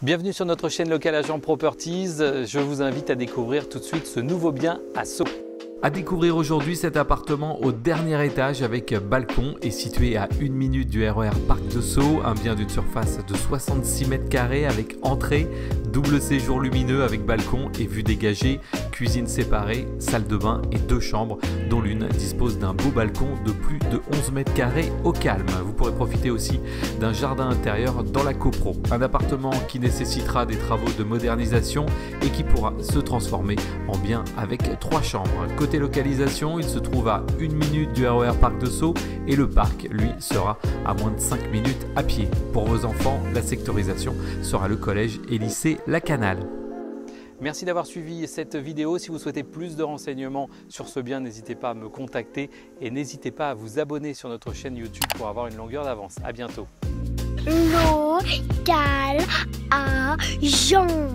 Bienvenue sur notre chaîne Local Agent Properties. Je vous invite à découvrir tout de suite ce nouveau bien à Sceaux. À découvrir aujourd'hui cet appartement au dernier étage avec balcon et situé à 1 minute du RER Parc de Sceaux, un bien d'une surface de 66 mètres carrés avec entrée, double séjour lumineux avec balcon et vue dégagée, cuisine séparée, salle de bain et deux chambres dont l'une dispose d'un beau balcon de plus de 11 mètres carrés au calme. Vous pourrez profiter aussi d'un jardin intérieur dans la copro. Un appartement qui nécessitera des travaux de modernisation et qui pourra se transformer en bien avec trois chambres. Côté localisation, il se trouve à 1 minute du RER Parc de Sceaux et le parc, lui, sera à moins de 5 minutes à pied. Pour vos enfants, la sectorisation sera le collège et lycée La Canale. Merci d'avoir suivi cette vidéo. Si vous souhaitez plus de renseignements sur ce bien, n'hésitez pas à me contacter et n'hésitez pas à vous abonner sur notre chaîne YouTube pour avoir une longueur d'avance. À bientôt. Local Agent.